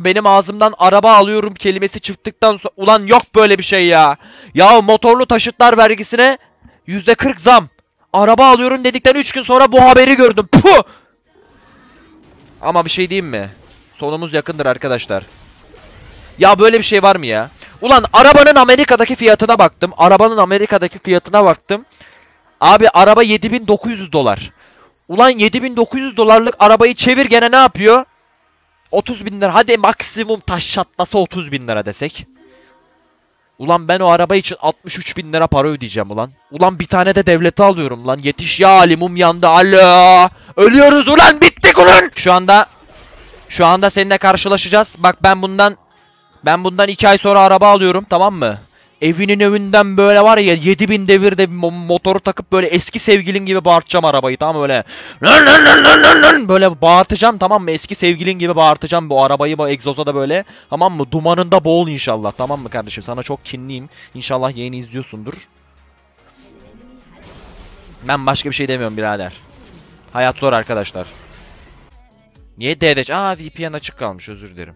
Benim ağzımdan araba alıyorum kelimesi çıktıktan sonra ulan yok böyle bir şey ya. Ya motorlu taşıtlar vergisine %40 zam. Araba alıyorum dedikten 3 gün sonra bu haberi gördüm. Puh! Ama bir şey diyeyim mi? Sonumuz yakındır arkadaşlar. Ya böyle bir şey var mı ya? Ulan arabanın Amerika'daki fiyatına baktım. Abi araba 7900 dolar. Ulan 7900 dolarlık arabayı çevir gene ne yapıyor? 30 bin lira. Hadi maksimum taş çatlasa 30 bin lira desek. Ulan ben o araba için 63 bin lira para ödeyeceğim ulan. Ulan bir tane de devlete alıyorum lan. Yetiş ya Ali, mum yandı. Alo. Ölüyoruz ulan, bittik ulan. Şu anda seninle karşılaşacağız. Bak ben bundan 2 ay sonra araba alıyorum, tamam mı? Evinin önünden böyle var ya 7000 devirde motoru takıp böyle eski sevgilin gibi bağırtacağım arabayı, tamam öyle. Böyle bağırtacağım, tamam mı? Eski sevgilin gibi bağırtacağım bu arabayı, bu egzoza da böyle, tamam mı? Dumanında boğul inşallah, tamam mı kardeşim? Sana çok kinliyim. İnşallah yayını izliyorsundur. Ben başka bir şey demiyorum birader. Hayat zor arkadaşlar. Niye DDC? Aa, VPN açık kalmış, özür dilerim.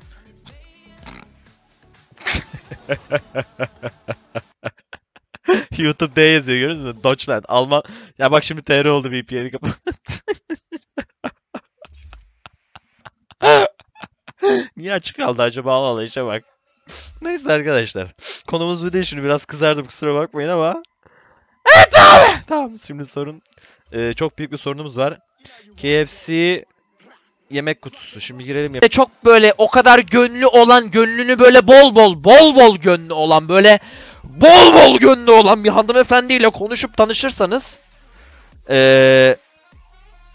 YouTube D yazıyor, görüyorsunuz mu? Deutschland, Alman. Ya bak şimdi TR oldu, VPN'i kapat. Niye açık kaldı acaba? Allah işe bak. Neyse arkadaşlar. Konumuz bu değil şimdi, biraz kızardım kusura bakmayın ama. Evet abi. Tamam şimdi sorun. Çok büyük bir sorunumuz var. KFC yemek kutusu. Şimdi girelim ya. Çok böyle o kadar gönlü olan, gönlünü böyle bol bol gönlü olan, böyle bol gönlü olan bir hanımefendiyle konuşup tanışırsanız,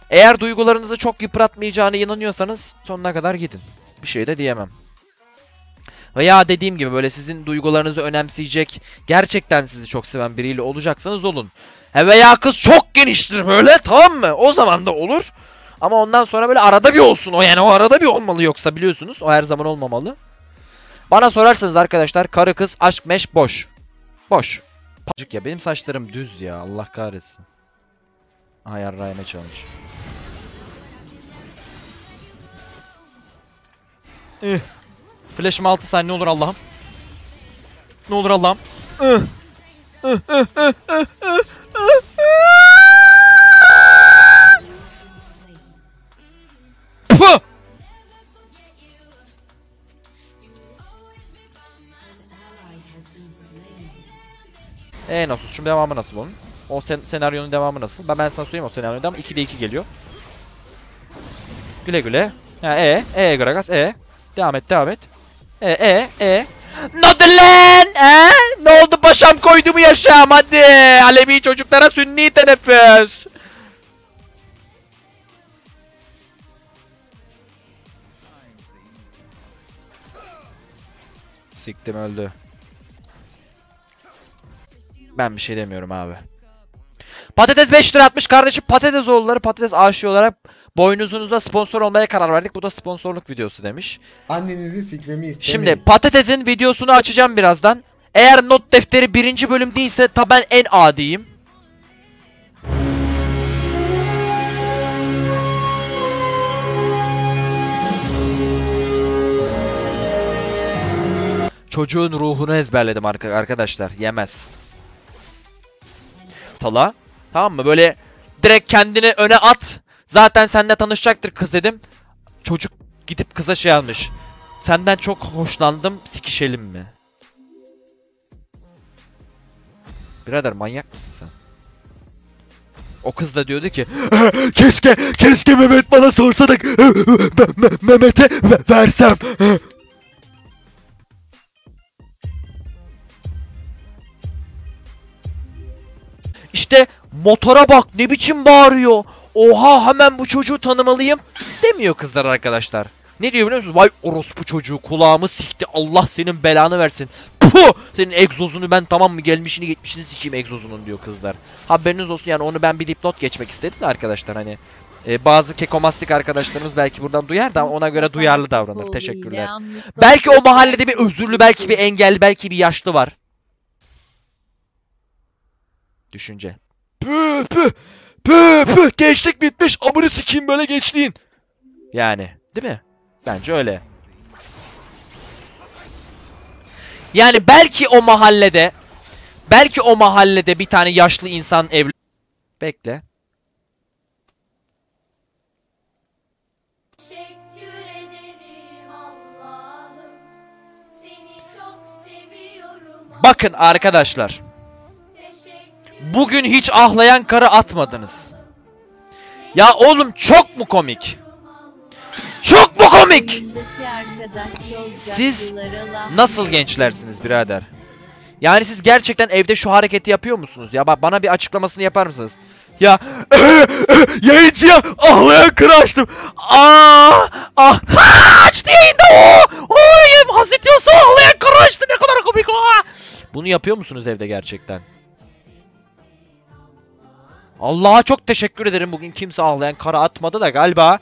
eğer duygularınızı çok yıpratmayacağına inanıyorsanız sonuna kadar gidin. Bir şey de diyemem. Veya dediğim gibi böyle sizin duygularınızı önemseyecek, gerçekten sizi çok seven biriyle olacaksanız olun. He veya kız çok geniştir böyle, tamam mı? O zaman da olur. Ama ondan sonra böyle arada bir olsun o, yani o arada bir olmalı, yoksa biliyorsunuz o her zaman olmamalı. Bana sorarsanız arkadaşlar karı kız aşk meş boş. Boş. Pacık ya, benim saçlarım düz ya, Allah kahretsin. Hayır rayına çalmış. Flash'ım 6 saniye olur Allah'ım. Ne olur Allah'ım. Nasıl? Şimdi devamı nasıl onun? O senaryonun devamı nasıl? Ben sana söyleyeyim, o senaryonun devamı 2'de 2 geliyor. Güle güle. Ha, Gragas, Devam et. Ne oldu lan? Ne oldu paşam, koydu mu yaşam? Hadi Alevi çocuklara sünni teneffüs. Siktim, öldü. Ben bir şey demiyorum abi. Patates 5 lira atmış kardeşim. Patates oğulları patates aşığı olarak boynuzunuza sponsor olmaya karar verdik. Bu da sponsorluk videosu demiş. Annenizi sikmemi istemeyin. Şimdi patatesin videosunu açacağım birazdan. Eğer not defteri 1. bölüm değilse tabi ben en adiyim. Çocuğun ruhunu ezberledim arkadaşlar. Yemez. Tala. Tamam mı? Böyle direkt kendini öne at. Zaten seninle tanışacaktır kız dedim. Çocuk gidip kıza şey almış. Senden çok hoşlandım, sikişelim mi? Birader manyak mısın sen? O kız da diyordu ki keşke Mehmet bana sorsa da Mehmet'e versem. İşte motora bak ne biçim bağırıyor. Oha, hemen bu çocuğu tanımalıyım demiyor kızlar arkadaşlar. Ne diyor biliyor musunuz? Vay orospu çocuğu, kulağımı sikti, Allah senin belanı versin. Puh, senin egzozunu ben, tamam mı, gelmişini gitmişini sikeyim egzozunun diyor kızlar. Haberiniz olsun yani, onu ben bir dipnot geçmek istedim de arkadaşlar hani. Bazı kekomastik arkadaşlarımız belki buradan duyar da ona göre duyarlı davranır. Teşekkürler. Belki o mahallede bir özürlü, belki bir engelli, belki bir yaşlı var. Düşünce. Pü. Gençlik bitmiş. Amını sikeyim böyle gençliğin. Yani. Değil mi? Bence öyle. Yani belki o mahallede bir tane yaşlı insan evli. Bekle. Bakın arkadaşlar. Bugün hiç ahlayan karı atmadınız. Ya oğlum çok mu komik? Çok mu komik? Siz nasıl gençlersiniz birader? Yani siz gerçekten evde şu hareketi yapıyor musunuz? Ya bana bir açıklamasını yapar mısınız? Ya yayıncıya ahlayan kırı açtım. Açtı yayında o. Hazreti Yasuo ahlayan kırı açtı. Ne kadar komik o. Bunu yapıyor musunuz evde gerçekten? Allah'a çok teşekkür ederim. Bugün kimse ağlayan kara atmadı da galiba.